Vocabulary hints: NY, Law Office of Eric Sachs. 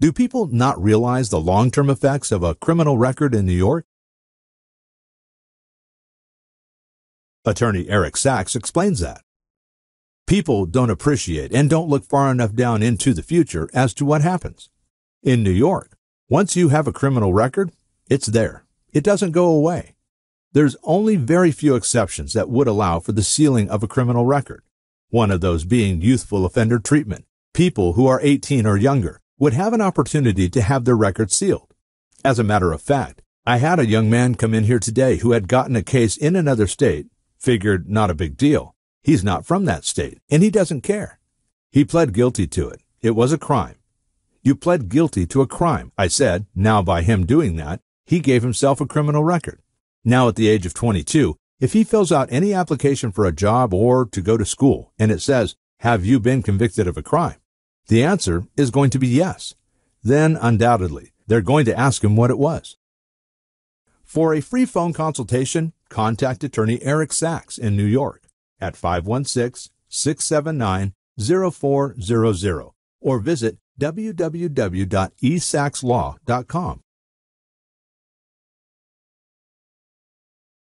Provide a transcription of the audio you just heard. Do people not realize the long-term effects of a criminal record in New York? Attorney Eric Sachs explains that. People don't appreciate and don't look far enough down into the future as to what happens. In New York, once you have a criminal record, it's there. It doesn't go away. There's only very few exceptions that would allow for the sealing of a criminal record, one of those being youthful offender treatment. People who are 18 or younger would have an opportunity to have their record sealed. As a matter of fact, I had a young man come in here today who had gotten a case in another state, figured not a big deal. He's not from that state, and he doesn't care. He pled guilty to it. It was a crime. You pled guilty to a crime, I said. Now by him doing that, he gave himself a criminal record. Now at the age of 22, if he fills out any application for a job or to go to school, and it says, have you been convicted of a crime? The answer is going to be yes. Then, undoubtedly, they're going to ask him what it was. For a free phone consultation, contact Attorney Eric Sachs in New York at 516-679-0400 or visit www.esachslaw.com.